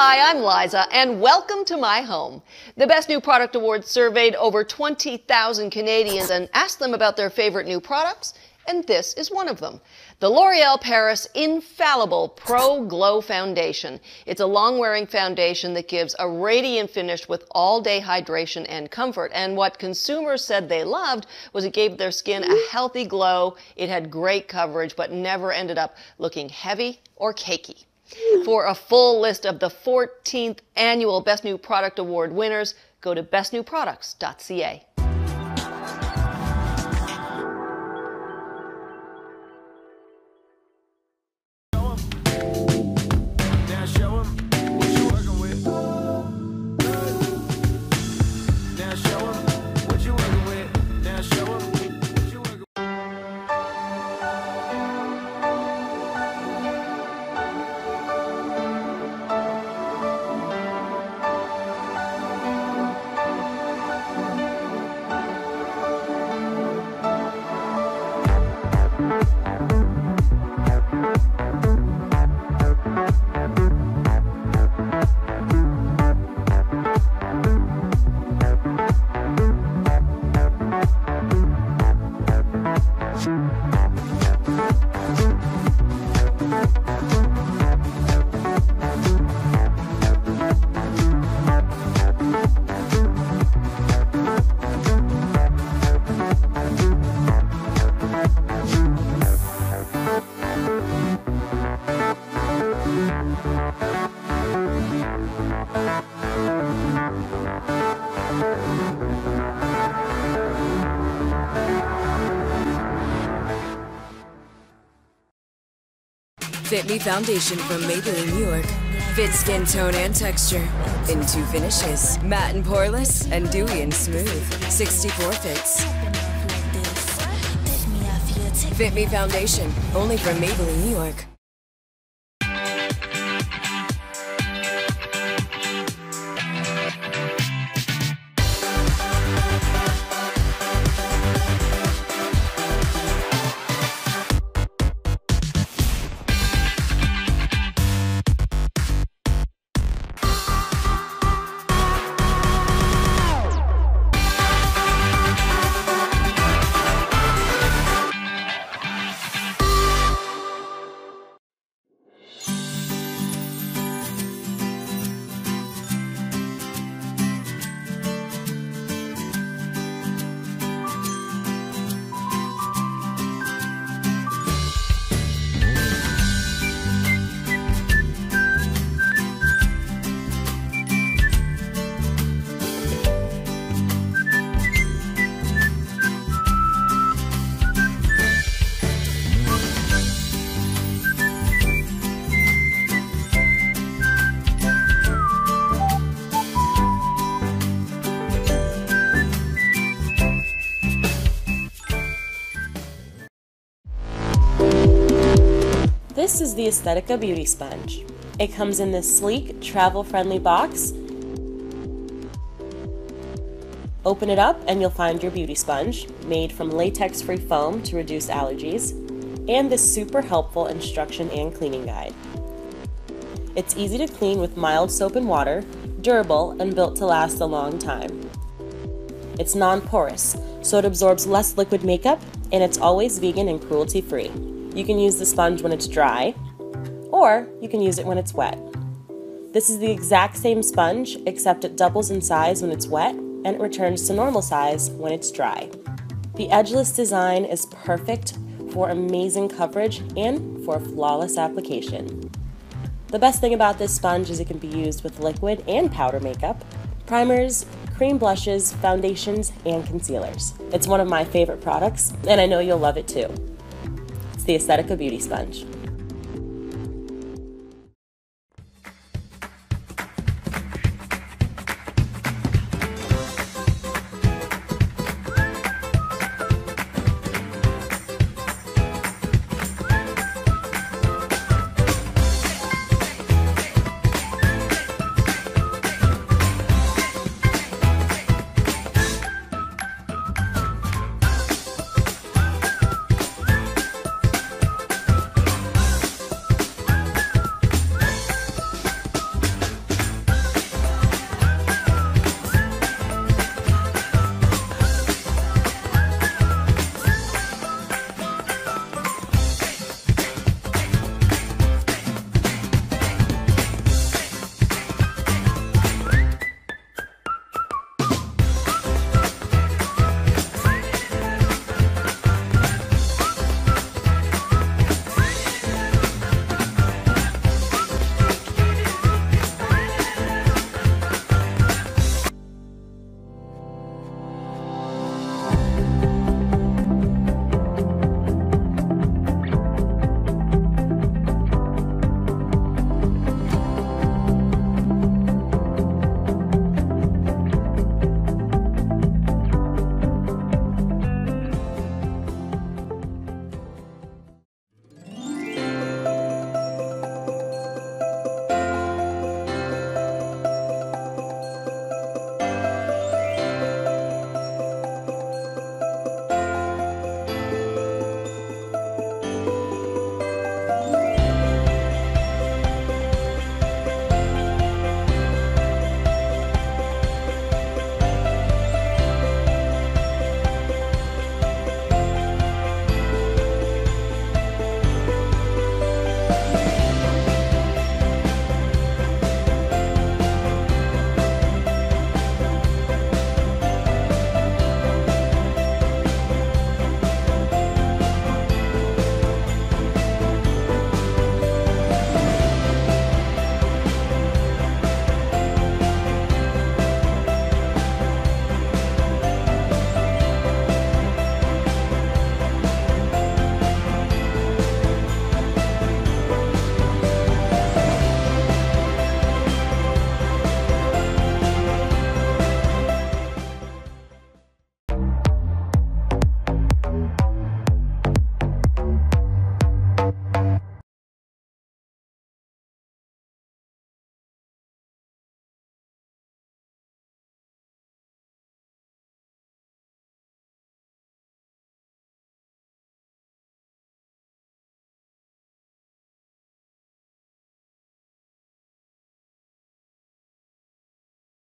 Hi, I'm Liza, and welcome to my home. The Best New Product Awards surveyed over 20,000 Canadians and asked them about their favorite new products, and this is one of them. The L'Oreal Paris Infallible Pro Glow Foundation. It's a long-wearing foundation that gives a radiant finish with all-day hydration and comfort. And what consumers said they loved was it gave their skin a healthy glow, it had great coverage, but never ended up looking heavy or cakey. For a full list of the 14th annual Best New Product Award winners, go to bestnewproducts.ca. Fit Me Foundation from Maybelline, New York. Fits skin tone and texture in two finishes, matte and poreless, and dewy and smooth. 64 fits. Fit Me Foundation, only from Maybelline, New York. This is the Aesthetica Beauty Sponge. It comes in this sleek, travel-friendly box. Open it up and you'll find your beauty sponge, made from latex-free foam to reduce allergies, and this super helpful instruction and cleaning guide. It's easy to clean with mild soap and water, durable, and built to last a long time. It's non-porous, so it absorbs less liquid makeup, and it's always vegan and cruelty-free. You can use the sponge when it's dry, or you can use it when it's wet. This is the exact same sponge, except it doubles in size when it's wet, and it returns to normal size when it's dry. The edgeless design is perfect for amazing coverage and for flawless application. The best thing about this sponge is it can be used with liquid and powder makeup, primers, cream blushes, foundations, and concealers. It's one of my favorite products, and I know you'll love it too. The Aesthetica Beauty Sponge.